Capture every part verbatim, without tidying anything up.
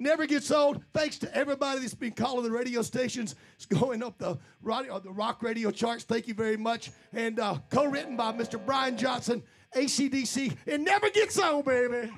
Never gets old. Thanks to everybody that's been calling the radio stations. It's going up the radio, the rock radio charts. Thank you very much. And uh, co-written by Mister Brian Johnson, A C D C. It never gets old, baby.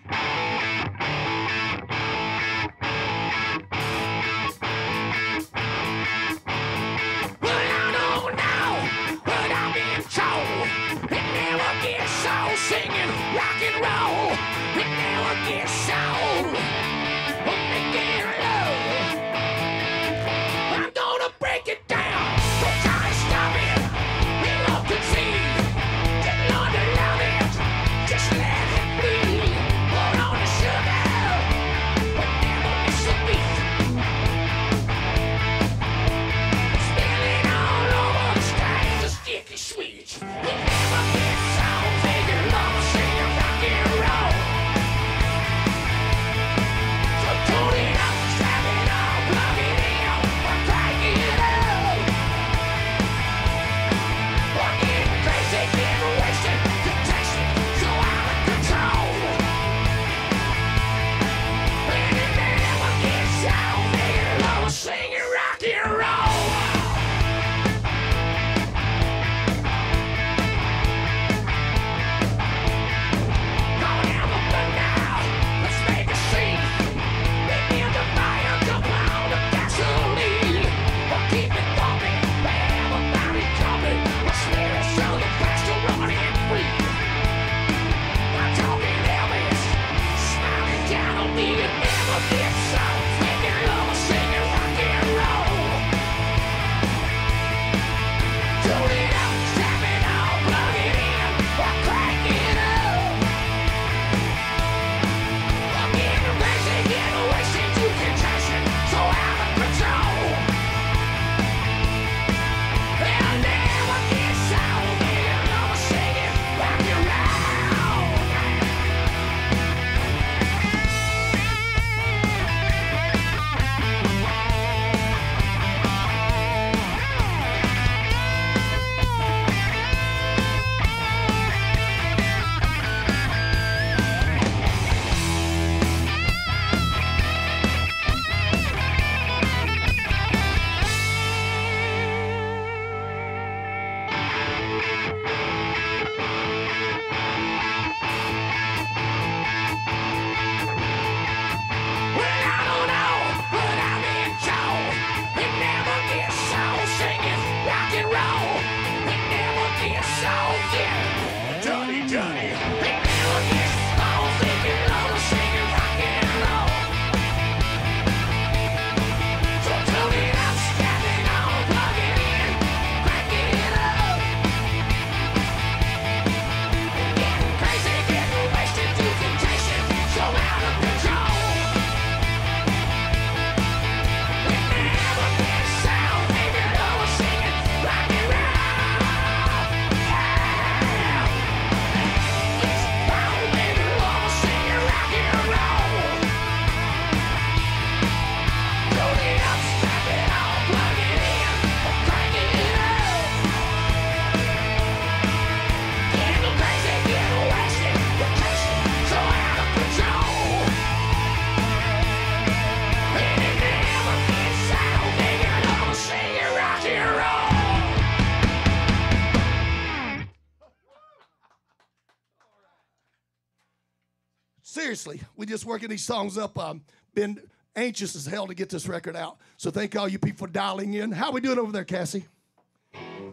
seriously, we just working these songs up. Um, been anxious as hell to get this record out. So thank all you people for dialing in. How we doing over there, Cassie?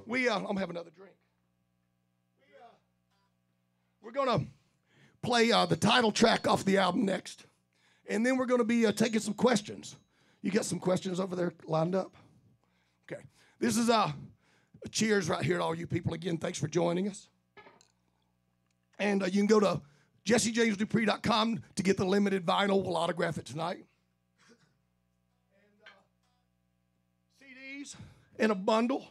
We, uh, I'm gonna have another drink. We, uh, we're gonna play uh, the title track off the album next, and then we're gonna be uh, taking some questions. You got some questions over there lined up? Okay. This is uh, a cheers right here to all you people again. Thanks for joining us. And uh, you can go to jesse james dupree dot com to get the limited vinyl. We'll autograph it tonight. And, uh, C Ds in a bundle.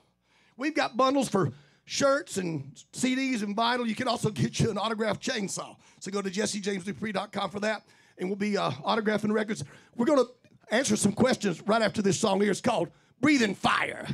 We've got bundles for shirts and C Ds and vinyl. You can also get you an autographed chainsaw. So go to jesse james dupree dot com for that, and we'll be uh, autographing records. We're going to answer some questions right after this song here. It's called Breathing Fire.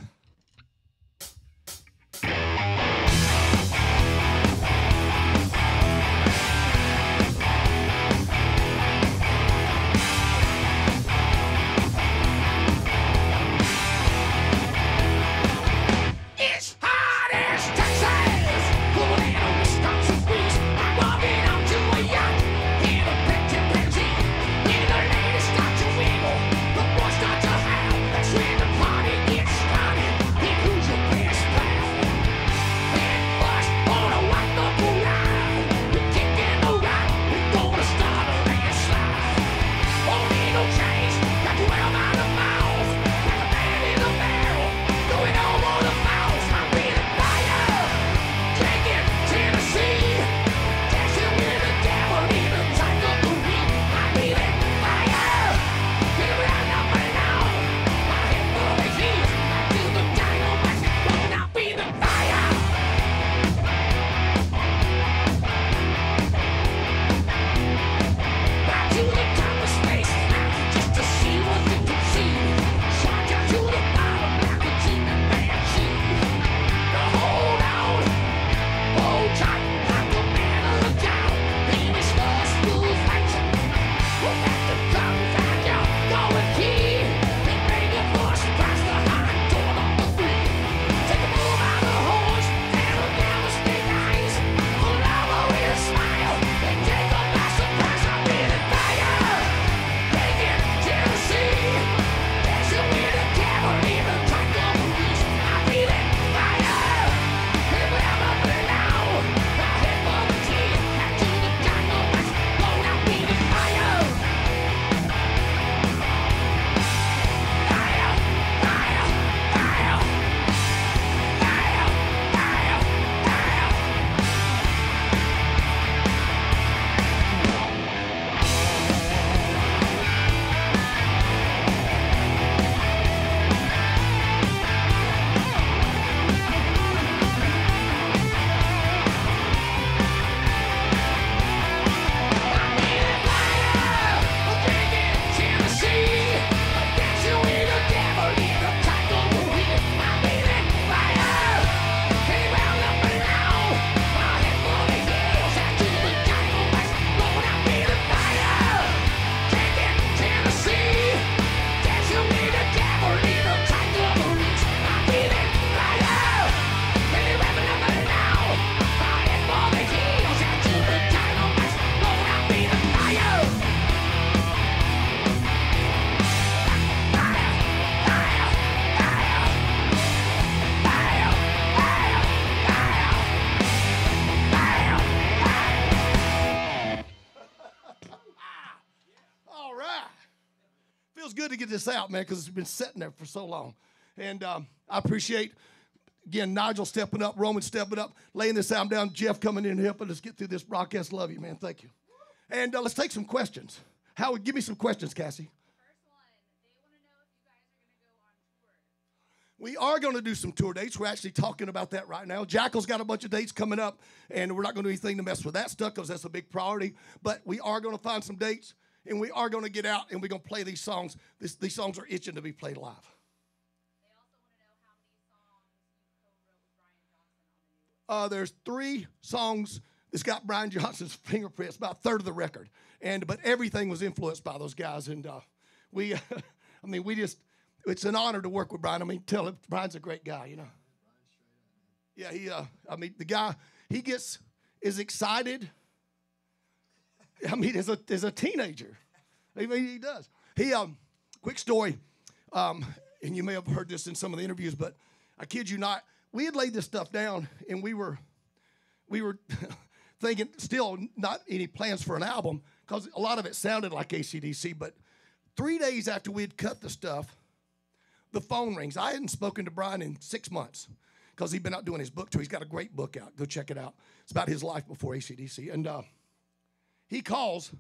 This out, man, because it's been sitting there for so long. And um, I appreciate, again, Nigel stepping up, Roman stepping up, laying this album down, Jeff coming in and helping us get through this broadcast. Love you, man. Thank you. And uh, let's take some questions. Howard, give me some questions, Cassie. First one, they want to know if you guys are going to go on tour. We are going to do some tour dates. We're actually talking about that right now. Jackyl's got a bunch of dates coming up, and we're not going to do anything to mess with that stuff because that's a big priority. But we are going to find some dates. And we are going to get out, and we're going to play these songs. This, these songs are itching to be played live. They also want to know how many songs you co-wrote with Brian Johnson on the new one. Uh, there's three songs that's got Brian Johnson's fingerprints, about a third of the record. And but everything was influenced by those guys. And uh, we, I mean, we just, it's an honor to work with Brian. I mean, tell him, Brian's a great guy, you know. Yeah, he, uh, I mean, the guy, he gets as excited I mean, as a as a teenager, I mean, he does. He um, quick story, um, and you may have heard this in some of the interviews, but I kid you not, we had laid this stuff down, and we were, we were thinking still not any plans for an album because a lot of it sounded like A C D C. But three days after we'd cut the stuff, the phone rings. I hadn't spoken to Brian in six months because he'd been out doing his book tour. He's got a great book out. Go check it out. It's about his life before A C D C, and uh, he calls.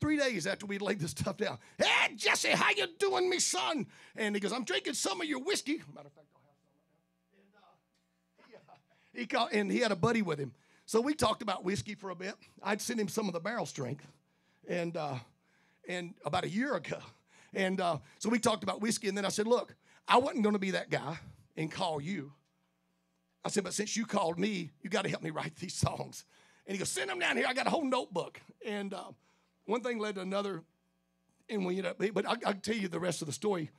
Three days after we laid this stuff down. Hey, Jesse, how you doing, me son? And he goes, I'm drinking some of your whiskey. Matter of fact, I'll have some right now. And, uh, he, uh, he called, and he had a buddy with him. So we talked about whiskey for a bit. I'd sent him some of the barrel strength, and uh, and about a year ago. And uh, so we talked about whiskey, and then I said, look, I wasn't going to be that guy and call you. I said, but since you called me, you got to help me write these songs. And he goes, send them down here. I got a whole notebook. And uh, one thing led to another, and we, you know, but I, I'll tell you the rest of the story.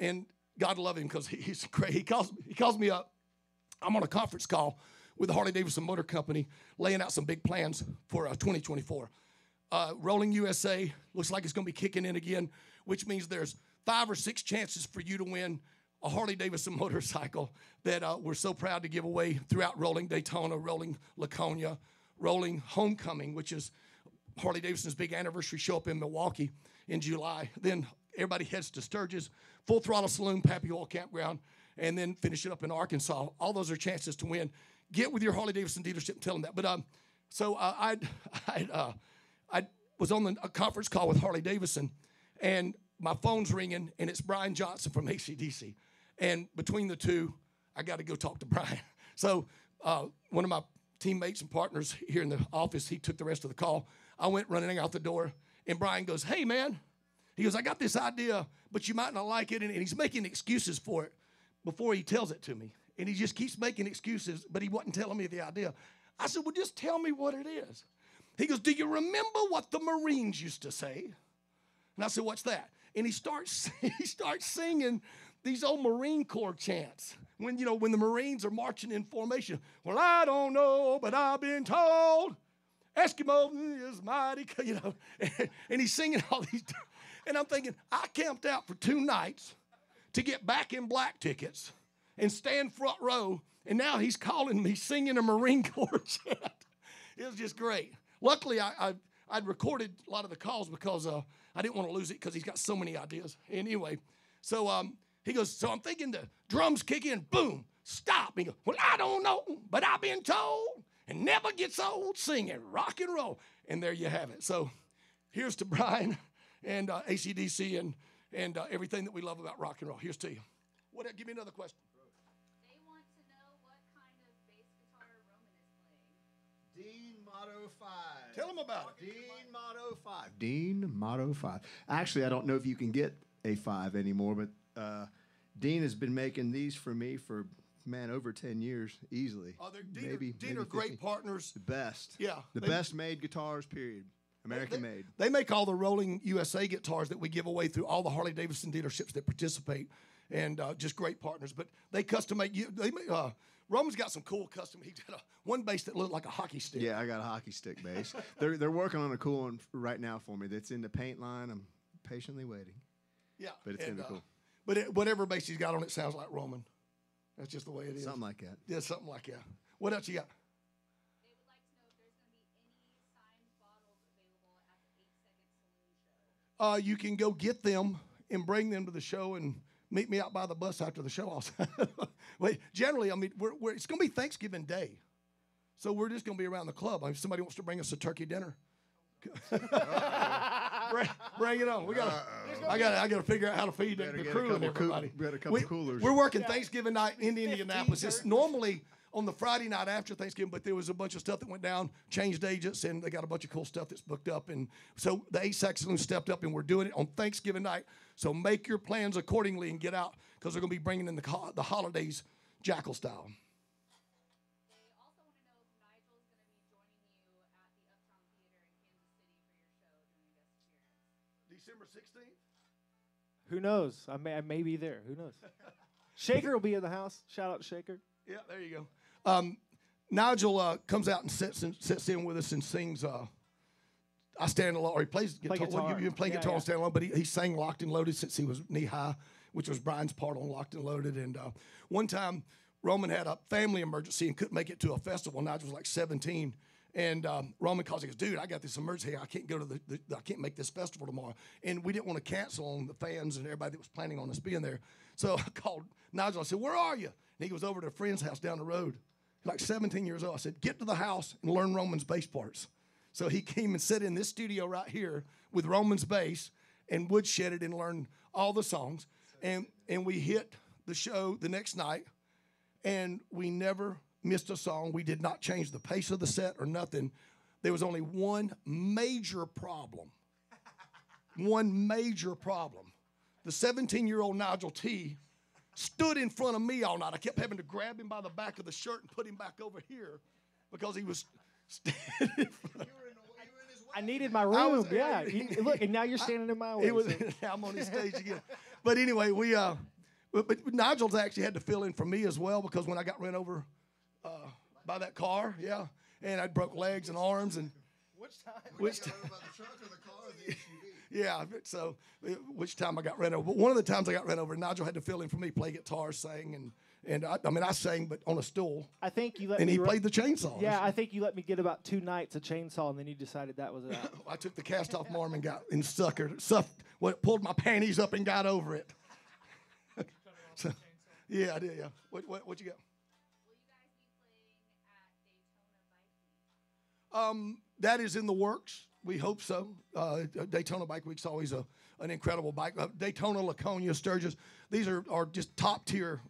And God love him because he, he's great. He calls, he calls me up. I'm on a conference call with the Harley-Davidson Motor Company, laying out some big plans for uh, twenty twenty-four. Uh, Rolling U S A looks like it's going to be kicking in again, which means there's five or six chances for you to win a Harley-Davidson motorcycle that uh, we're so proud to give away throughout Rolling Daytona, Rolling Laconia, Rolling Homecoming, which is Harley-Davidson's big anniversary show up in Milwaukee in July. Then everybody heads to Sturgis, Full Throttle Saloon, Pappy Hoel Campground, and then finish it up in Arkansas. All those are chances to win. Get with your Harley-Davidson dealership and tell them that. But um, so uh, I I uh, I was on the, a conference call with Harley-Davidson, and my phone's ringing, and it's Brian Johnson from A C D C. And between the two, I got to go talk to Brian. So uh, one of my teammates and partners here in the office, he took the rest of the call. I went running out the door, and Brian goes, hey, man. He goes, I got this idea, but you might not like it. And, and he's making excuses for it before he tells it to me. And he just keeps making excuses, but he wasn't telling me the idea. I said, well, just tell me what it is. He goes, do you remember what the Marines used to say? And I said, what's that? And he starts, he starts singing these old Marine Corps chants. When, you know, when the Marines are marching in formation. Well, I don't know, but I've been told. Eskimo is mighty, you know, and, and he's singing all these, and I'm thinking, I camped out for two nights to get Back in Black tickets and stand front row, and now he's calling me singing a Marine Corps chant. It was just great. Luckily, I, I, I'd recorded a lot of the calls because uh, I didn't want to lose it because he's got so many ideas. Anyway, so um, he goes, so I'm thinking the drums kick in, boom, stop. He goes, well, I don't know, but I've been told. And never gets old singing rock and roll. And there you have it. So here's to Brian and uh, A C D C and, and uh, everything that we love about rock and roll. Here's to you. What? Give me another question. They want to know what kind of bass guitar Roman is playing. Dean Motto five. Tell them about it. Dean Motto five. Dean Motto five. Actually, I don't know if you can get a five anymore, but uh, Dean has been making these for me for... man, over ten years easily. Oh, they're Dean maybe, Dean maybe are great partners. The best. Yeah. The they, best made guitars, period. American they, made. They make all the Rolling U S A guitars that we give away through all the Harley-Davidson dealerships that participate, and uh, just great partners. But they custom make, they make uh, Roman's got some cool custom. He's got a, one bass that looked like a hockey stick. Yeah, I got a hockey stick bass. they're, they're working on a cool one right now for me that's in the paint line. I'm patiently waiting. Yeah. But it's and, uh, cool. But it, whatever bass he's got on it sounds like Roman. That's just the way it is. Something like that. Yeah, something like that. What else you got? They would like to know if there's going to be any signed bottles available at the eight second saloon show. Uh, you can go get them and bring them to the show and meet me out by the bus after the show. Also, Wait, generally, I mean, we're, we're, it's going to be Thanksgiving Day, so we're just going to be around the club. I mean, if somebody wants to bring us a turkey dinner, bring, bring it on. We got. I got. I got to figure out how to feed the crew and everybody. We got a couple we, coolers. We're working yeah. Thanksgiving night in Indianapolis. It's normally on the Friday night after Thanksgiving, but there was a bunch of stuff that went down, changed agents, and they got a bunch of cool stuff that's booked up. And so the A S A C Saloon stepped up, and we're doing it on Thanksgiving night. So make your plans accordingly and get out because they're going to be bringing in the the holidays, Jackyl style. Who knows? I may, I may be there. Who knows? Shaker will be in the house. Shout out to Shaker. Yeah, there you go. Um, Nigel uh, comes out and sits in, sits in with us and sings uh, I stand alone, or he plays guitar. Play guitar. Well, you, you play yeah, guitar yeah. and stand alone, but he, he sang Locked and Loaded since he was knee high, which was Brian's part on Locked and Loaded. And uh, one time, Roman had a family emergency and couldn't make it to a festival. Nigel was like seventeen. And um, Roman calls, he goes, dude, I got this emergency. I can't go to the, the, I can't make this festival tomorrow. And we didn't want to cancel on the fans and everybody that was planning on us being there. So I called Nigel. I said, where are you? And he goes over to a friend's house down the road. He's like seventeen years old. I said, get to the house and learn Roman's bass parts. So he came and sat in this studio right here with Roman's bass and woodshedded and learned all the songs. And, and we hit the show the next night, and we never missed a song. We did not change the pace of the set or nothing. There was only one major problem. One major problem. The seventeen-year-old Nigel T stood in front of me all night. I kept having to grab him by the back of the shirt and put him back over here because he was standing in front. I needed my room. Was, yeah. You, look, and now you're standing I, in my way. It was, so. I'm on the stage again. But anyway, we uh, but, but Nigel's actually had to fill in for me as well, because when I got run over uh, by that car, yeah, and I broke legs and arms and. Which time? Which time? About the truck or the car or the S U V? Yeah. So which time I got run over? But one of the times I got run over, Nigel had to fill in for me, play guitar, sing, and. And I, I mean, I sang, but on a stool. I think you let. And me he played the chainsaw. Yeah, I think you let me get about two nights of chainsaw, and then you decided that was it. I took the cast-off Marm and got and suckered, sucked, well, pulled my panties up and got over it. So, yeah, I did. Yeah, what what what you got? Will you guys be playing at Daytona Bike Week? Um, that is in the works. We hope so. Uh, Daytona Bike Week's always a an incredible bike. Uh, Daytona, Laconia, Sturgis. These are are just top tier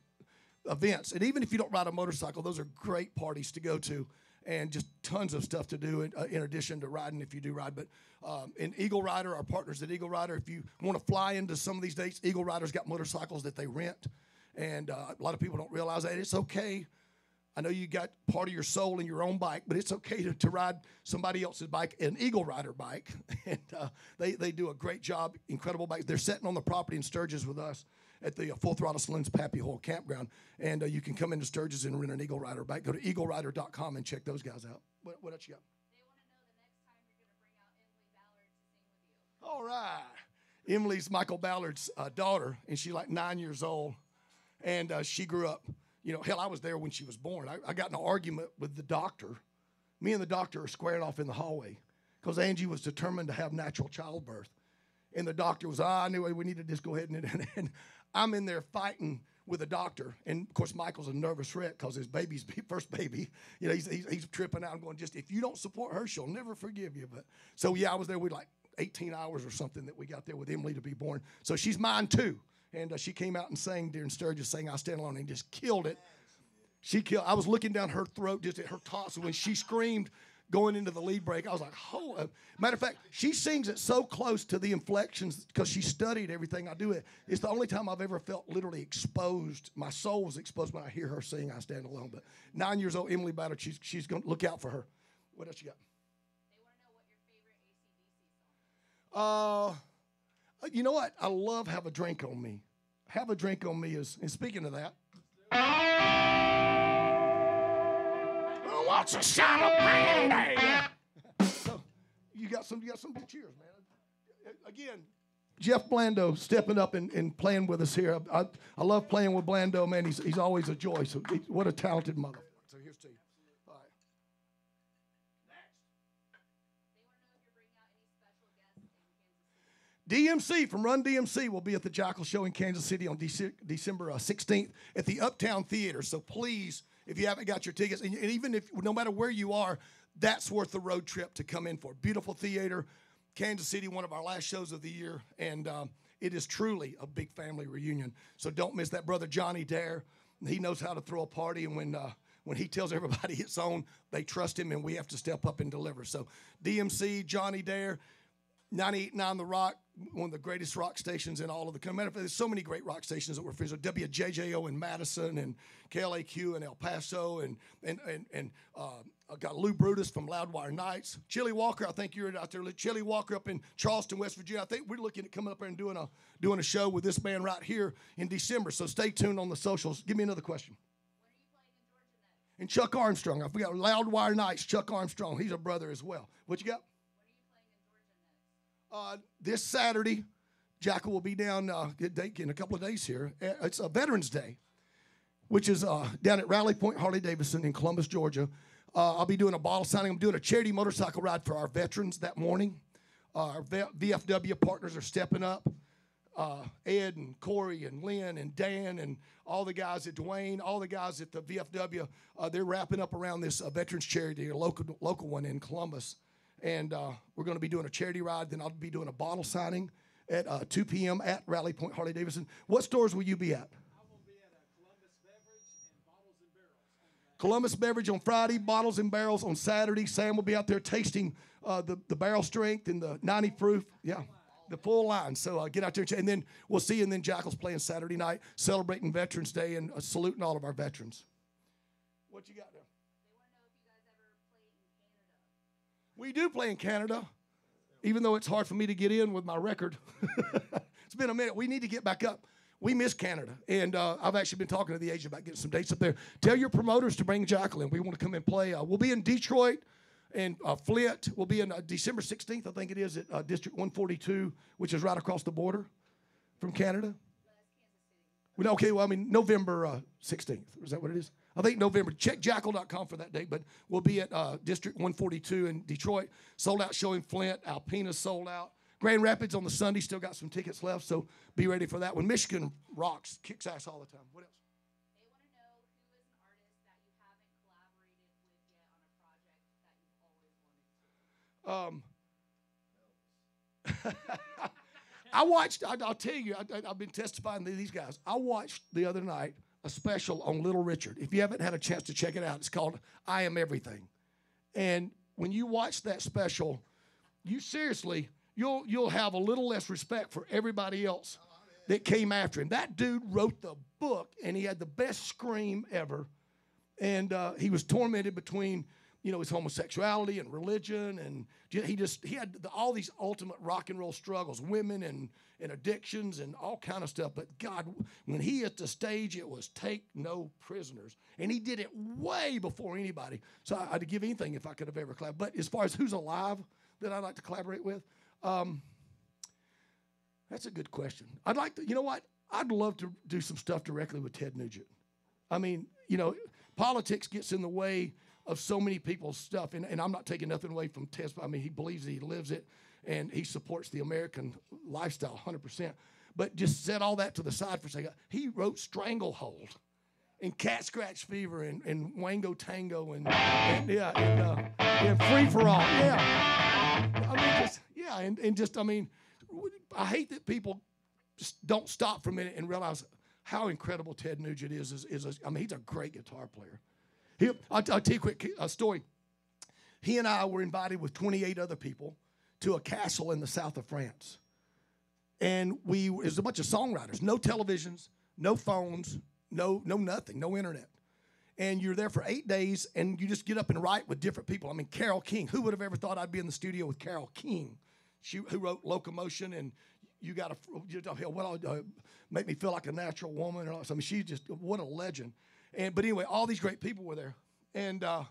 events, and even if you don't ride a motorcycle, those are great parties to go to, and just tons of stuff to do in, uh, in addition to riding if you do ride. But um, in Eagle Rider, our partners at Eagle Rider, if you want to fly into some of these dates, Eagle Rider's got motorcycles that they rent, and uh, a lot of people don't realize that. It's okay. I know you got part of your soul in your own bike, but it's okay to, to ride somebody else's bike, an Eagle Rider bike, and uh, they, they do a great job, incredible bikes. They're sitting on the property in Sturgis with us at the uh, Full Throttle Saloon's Pappy Hoel Campground. And uh, you can come into Sturgis and rent an Eagle Rider bike. Go to eagle rider dot com and check those guys out. What, what else you got? They want to know the next time you're going to bring out Emily Ballard to sing with you. All right. Emily's Michael Ballard's uh, daughter, and she's like nine years old. And uh, she grew up. You know, hell, I was there when she was born. I, I got in an argument with the doctor. Me and the doctor are squaring off in the hallway because Angie was determined to have natural childbirth. And the doctor was, ah, anyway, we need to just go ahead and, and, and I'm in there fighting with a doctor. And, of course, Michael's a nervous wreck because his baby's first baby. You know, he's, he's, he's tripping out. I'm going, just if you don't support her, she'll never forgive you. But so, yeah, I was there with like eighteen hours or something that we got there with Emily to be born. So she's mine, too. And uh, she came out and sang during Sturgis, sang I Stand Alone, and just killed it. She killed I was looking down her throat, just at her tonsil, when she screamed going into the lead break. I was like, oh. Uh, matter of fact, she sings it so close to the inflections because she studied everything I do. It. It's the only time I've ever felt literally exposed. My soul was exposed when I hear her sing I Stand Alone. But nine years old, Emily Ballard, she's, she's going to look out for her. What else you got? They want to know what your favorite A C D C song is. Uh... You know what? I love Have a Drink on Me. Have a Drink on Me is, and speaking of that. Who wants a shot of brandy? So, you got some, you got some good cheers, man. Again, Jeff Blando stepping up and, and playing with us here. I, I, I love playing with Blando, man. He's, he's always a joy. So he, what a talented motherfucker. So here's to you. D M C from Run D M C will be at the Jackyl show in Kansas City on Dece December uh, sixteenth at the Uptown Theater. So please, if you haven't got your tickets, and, and even if no matter where you are, that's worth the road trip to come in for. Beautiful theater, Kansas City, one of our last shows of the year, and um, it is truly a big family reunion. So don't miss that. Brother Johnny Dare, he knows how to throw a party, and when uh, when he tells everybody it's on, they trust him, and we have to step up and deliver. So D M C, Johnny Dare. ninety-eight point nine The Rock, one of the greatest rock stations in all of the country. Matter of fact, there's so many great rock stations that were featured. W J J O in Madison, and K L A Q in El Paso, and and and and uh, I got Lou Brutus from Loudwire Nights. Chili Walker, I think you're out there. Chili Walker up in Charleston, West Virginia. I think we're looking at coming up there and doing a doing a show with this man right here in December. So stay tuned on the socials. Give me another question. What are you playing in Georgia next? And Chuck Armstrong. I forgot Loudwire Nights. Chuck Armstrong. He's a brother as well. What you got? Uh, this Saturday, Jackyl will be down uh, in a couple of days here. It's a Veterans Day, which is uh, down at Rally Point, Harley-Davidson in Columbus, Georgia. Uh, I'll be doing a bottle signing. I'm doing a charity motorcycle ride for our veterans that morning. Uh, our V F W partners are stepping up. Uh, Ed and Corey and Lynn and Dan and all the guys at Dwayne, all the guys at the V F W, uh, they're wrapping up around this uh, veterans charity, a local, local one in Columbus. And uh, we're going to be doing a charity ride. Then I'll be doing a bottle signing at uh, two p m at Rally Point Harley-Davidson. What stores will you be at? I will be at uh, Columbus Beverage and Bottles and Barrels. Columbus Beverage on Friday, Bottles and Barrels on Saturday. Sam will be out there tasting uh, the, the barrel strength and the ninety proof. Yeah. The full line, so uh, get out there, and, and then we'll see you, and then Jackyl's playing Saturday night, celebrating Veterans Day and uh, saluting all of our veterans. What you got there? They want to know if you guys ever played in Canada. We do play in Canada, even though it's hard for me to get in with my record. It's been a minute. We need to get back up. We miss Canada, and uh, I've actually been talking to the agent about getting some dates up there. Tell your promoters to bring Jackal in. We want to come and play. Uh, we'll be in Detroit. And uh, Flint will be in uh, December sixteenth, I think it is, at uh, District one forty-two, which is right across the border from Canada. Well, okay, well, I mean, November uh, sixteenth. Is that what it is? I think November. Check Jackyl dot com for that date, but we'll be at uh, District one forty-two in Detroit. Sold out show in Flint. Alpena sold out. Grand Rapids on the Sunday. Still got some tickets left, so be ready for that one. Michigan rocks. Kicks ass all the time. What else? Um, I watched, I, I'll tell you, I, I've been testifying to these guys. I watched the other night a special on Little Richard. If you haven't had a chance to check it out, it's called I Am Everything. And when you watch that special, you seriously, you'll, you'll have a little less respect for everybody else that came after him. That dude wrote the book, and he had the best scream ever. And uh, he was tormented between... you know, his homosexuality and religion, and he just, he had the, all these ultimate rock and roll struggles, women and, and addictions and all kind of stuff. But God, when he hit the stage, it was take no prisoners. And he did it way before anybody. So I, I'd give anything if I could have ever collaborated. But as far as who's alive that I'd like to collaborate with, um, that's a good question. I'd like to, you know what? I'd love to do some stuff directly with Ted Nugent. I mean, you know, politics gets in the way of so many people's stuff, and, and I'm not taking nothing away from Ted. I mean, he believes it, he lives it, and he supports the American lifestyle one hundred percent. But just set all that to the side for a second. He wrote Stranglehold and Cat Scratch Fever and, and Wango Tango and, and yeah, and, uh, and Free For All. Yeah, I mean, just, yeah, and, and just, I mean, I hate that people just don't stop for a minute and realize how incredible Ted Nugent is. is, is a, I mean, he's a great guitar player. He, I'll, t I'll tell you a quick uh, story. He and I were invited with twenty-eight other people to a castle in the south of France. And we, it was a bunch of songwriters, no televisions, no phones, no, no nothing, no internet. And you're there for eight days, and you just get up and write with different people. I mean, Carole King. Who would have ever thought I'd be in the studio with Carole King? She who wrote Locomotion and You Got to Hell, What uh, Make Me Feel Like a Natural Woman. And all, so, I mean, she's just, what a legend. And, but anyway, all these great people were there. And uh,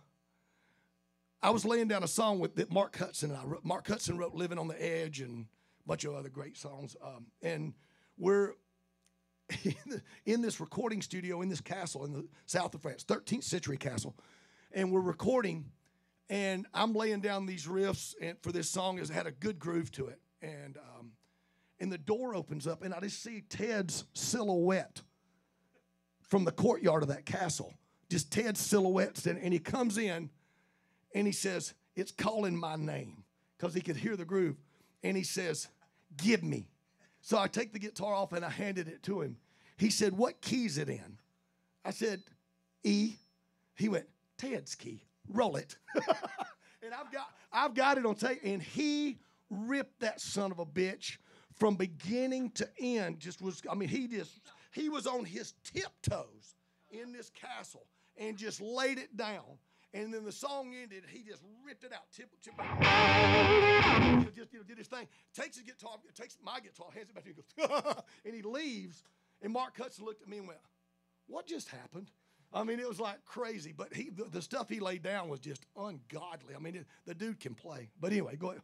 I was laying down a song with that Mark Hudson and I wrote. Mark Hudson wrote Living on the Edge and a bunch of other great songs. Um, and we're in, the, in this recording studio in this castle in the south of France, thirteenth century castle. And we're recording, and I'm laying down these riffs and for this song. It had a good groove to it. And, um, and the door opens up, and I just see Ted's silhouette from the courtyard of that castle, just Ted's silhouette standing, and he comes in, and he says, it's calling my name, because he could hear the groove, and he says, give me. So I take the guitar off, and I handed it to him. He said, what key's it in? I said, E. He went, Ted's key, roll it. And I've got, I've got it on tape, and he ripped that son of a bitch from beginning to end, just was, I mean, he just... He was on his tiptoes in this castle and just laid it down. And then the song ended. He just ripped it out, tip, tip out. So just, you know, did his thing. Takes his guitar, takes my guitar, hands it back to him, and goes, and he leaves. And Mark Hudson looked at me and went, "What just happened?" I mean, it was like crazy. But he, the, the stuff he laid down was just ungodly. I mean, it, the dude can play. But anyway, go ahead.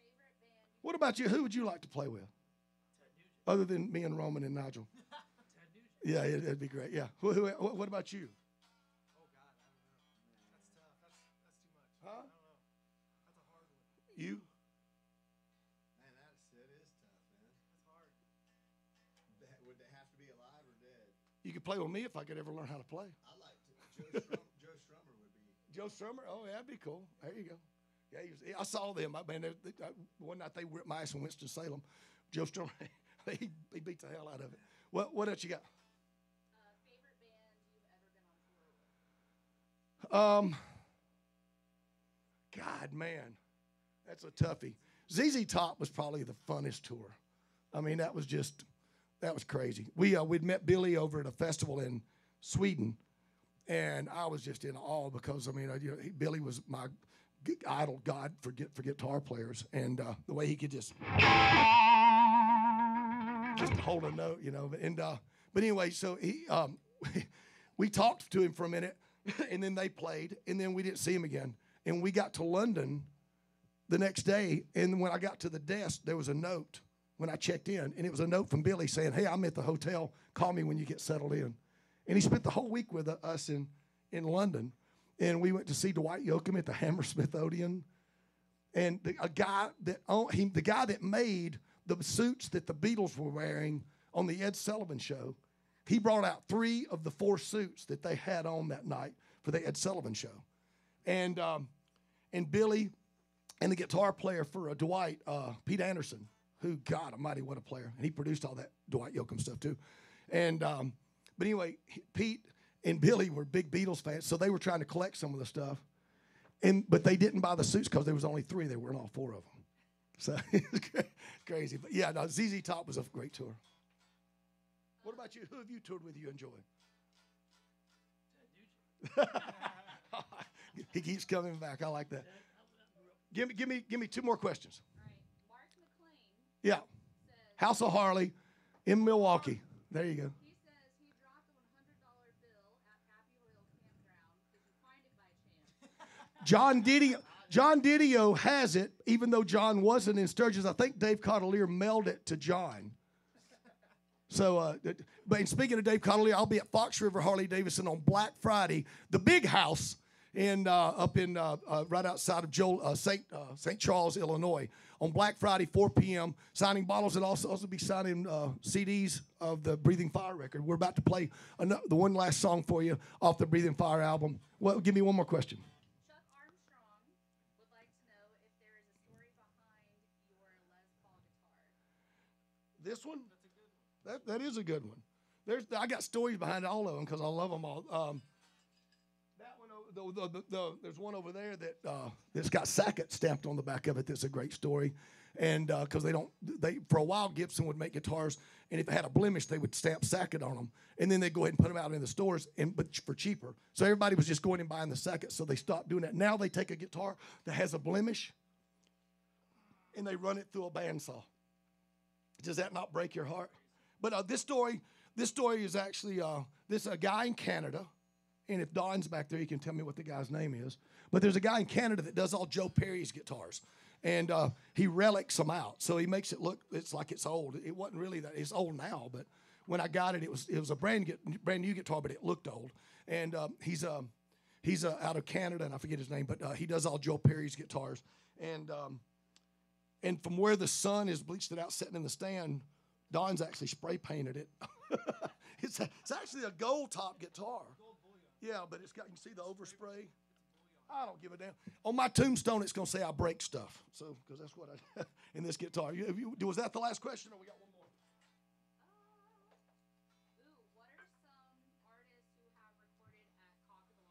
Favorite band. What about you? Who would you like to play with? Other than me and Roman and Nigel. Ted Nugent. Yeah, that'd be great. Yeah. Who, who, what about you? Oh, God, I don't know. That's tough. That's, that's too much. Huh? I don't know. That's a hard one. You? Man, that shit is tough, man. That's hard. That, would they have to be alive or dead? You could play with me if I could ever learn how to play. I like to. Joe, Strum, Joe Strummer would be. Joe Strummer? Oh, yeah, that'd be cool. There you go. Yeah, he was, I saw them. I, man, they, they, I, one night they whipped my ass in Winston-Salem. Joe Strummer. He, he beat the hell out of it. What what else you got? Uh, favorite band you've ever been on tour with? Um, God, man, that's a toughie. Z Z Top was probably the funnest tour. I mean, that was just that was crazy. We uh, we'd met Billy over at a festival in Sweden, and I was just in awe because I mean, I, you know, he, Billy was my idol god for for guitar players, and uh, the way he could just. Just hold a note, you know. And uh, but anyway, so he, um, we talked to him for a minute, and then they played, and then we didn't see him again. And we got to London the next day, and when I got to the desk, there was a note when I checked in, and it was a note from Billy saying, "Hey, I'm at the hotel. Call me when you get settled in." And he spent the whole week with us in in London, and we went to see Dwight Yoakam at the Hammersmith Odeon, and the, a guy that owned, he, the guy that made. The suits that the Beatles were wearing on the Ed Sullivan show, he brought out three of the four suits that they had on that night for the Ed Sullivan show. And um, and Billy and the guitar player for uh, Dwight, uh, Pete Anderson, who, God almighty, what a player. And he produced all that Dwight Yoakam stuff, too. And um, but anyway, he, Pete and Billy were big Beatles fans, so they were trying to collect some of the stuff. And but they didn't buy the suits because there was only three. There weren't all four of them. So it's crazy, but yeah, no, Z Z Top was a great tour. What about you? Who have you toured with you enjoy? He keeps coming back. I like that. Give me, give me, give me two more questions. All right. Mark McLean. Yeah. House of Harley, in Milwaukee. There you go. He says he dropped a one hundred dollar bill at Pappy Hoel Campground. Did you find it by chance? John Diddy. John Didio has it, even though John wasn't in Sturgis. I think Dave Cotelier mailed it to John. So, uh, but in speaking of Dave Cotelier, I'll be at Fox River Harley-Davidson on Black Friday, the big house in uh, up in uh, uh, right outside of Joel, uh, Saint uh, Saint Charles, Illinois, on Black Friday, four p m signing bottles and also also be signing uh, C Ds of the Breathing Fire record. We're about to play another, the one last song for you off the Breathing Fire album. Well, give me one more question. This one? That's a good one. That, that is a good one. There's, I got stories behind all of them because I love them all. Um, that one, over, the, the, the, the, there's one over there that uh, that's got Sackett stamped on the back of it. That's a great story, and because uh, they don't, they for a while Gibson would make guitars, and if they had a blemish, they would stamp Sackett on them, and then they'd go ahead and put them out in the stores, and but for cheaper. So everybody was just going and buying the Sackett, so they stopped doing that. Now they take a guitar that has a blemish, and they run it through a bandsaw. Does that not break your heart? But uh, this story, this story is actually uh, this a guy in Canada, and if Don's back there, he can tell me what the guy's name is. But there's a guy in Canada that does all Joe Perry's guitars, and uh, he relics them out, so he makes it look it's like it's old. It wasn't really that; it's old now. But when I got it, it was it was a brand brand new guitar, but it looked old. And um, he's um, he's uh, out of Canada, and I forget his name, but uh, he does all Joe Perry's guitars, and. Um, And from where the sun is bleached it out, sitting in the stand, Don's actually spray painted it. it's, a, it's actually a gold top guitar. Gold yeah, but it's got you can see the overspray. I don't give a damn. On my tombstone, it's gonna say I break stuff. So because that's what I in this guitar. You, you, was that the last question, or we got one more? Uh, ooh, what are some artists who have recorded at Cock of the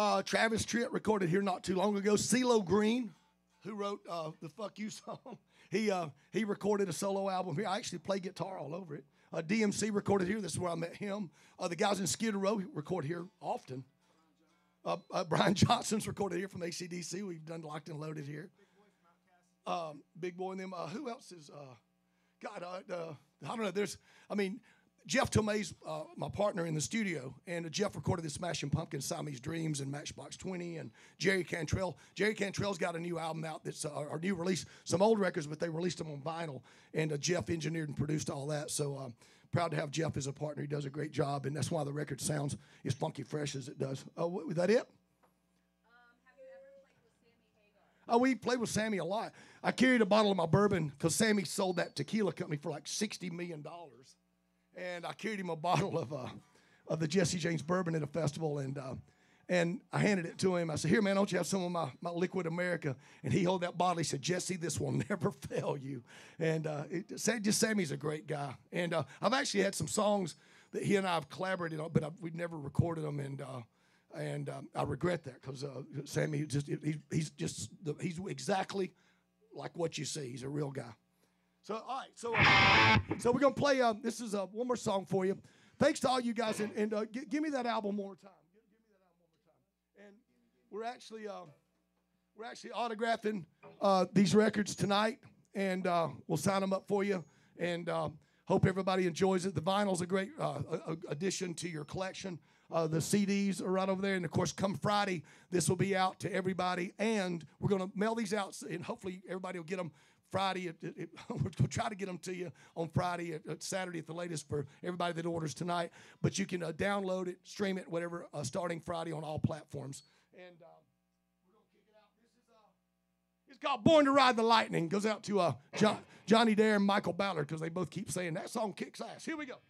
Lost? Uh, Travis Tritt recorded here not too long ago. CeeLo Green. Who wrote uh, the "Fuck You" song? he uh, he recorded a solo album here. I actually play guitar all over it. Uh, D M C recorded here. This is where I met him. Uh, the guys in Skid Row record here often. Uh, uh, Brian Johnson's recorded here from A C D C. We've done Locked and Loaded here. Um, Big Boy and them. Uh, who else is? Uh, God, uh, uh, I don't know. There's, I mean, Jeff Tomei's uh, my partner in the studio, and Jeff recorded the Smashing Pumpkins, Siamese Dreams, and Matchbox twenty, and Jerry Cantrell. Jerry Cantrell's got a new album out that's uh, our new release, some old records, but they released them on vinyl, and uh, Jeff engineered and produced all that, so um, proud to have Jeff as a partner. He does a great job, and that's why the record sounds as funky fresh as it does. Oh, uh, was that it? Um, have you ever played with Sammy Hagar? Oh, we played with Sammy a lot. I carried a bottle of my bourbon because Sammy sold that tequila company for like sixty million dollars. And I carried him a bottle of uh, of the Jesse James bourbon at a festival, and uh, and I handed it to him. I said, "Here, man, don't you have some of my, my Liquid America?" And he held that bottle. He said, "Jesse, this will never fail you." And uh, it, just Sammy's a great guy. And uh, I've actually had some songs that he and I have collaborated on, but I've, we've never recorded them, and uh, and um, I regret that because uh, Sammy just he, he's just the, he's exactly like what you see. He's a real guy. So, all right, so, uh, so we're going to play, uh, this is uh, one more song for you. Thanks to all you guys, and, and uh, g give me that album one more time. Give, give me that album one more time. And we're actually, uh, we're actually autographing uh, these records tonight, and uh, we'll sign them up for you, and uh, hope everybody enjoys it. The vinyl's a great uh, a addition to your collection. Uh, the C Ds are right over there, and, of course, come Friday, this will be out to everybody, and we're going to mail these out, and hopefully everybody will get them Friday, it, it, it, we'll try to get them to you on Friday, at, at Saturday at the latest for everybody that orders tonight. But you can uh, download it, stream it, whatever, uh, starting Friday on all platforms. And uh, we're going to kick it out. This is, uh, it's called Born to Ride the Lightning. Goes out to uh, John, Johnny Dare and Michael Ballard because they both keep saying that song kicks ass. Here we go.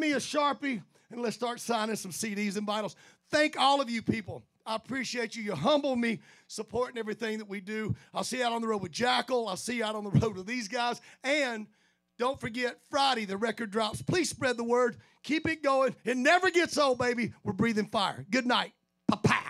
Hand me a Sharpie, and let's start signing some C Ds and vinyls. Thank all of you people. I appreciate you. You humble me, supporting everything that we do. I'll see you out on the road with Jackyl. I'll see you out on the road with these guys. And don't forget, Friday, the record drops. Please spread the word. Keep it going. It never gets old, baby. We're breathing fire. Good night. Pa-pa.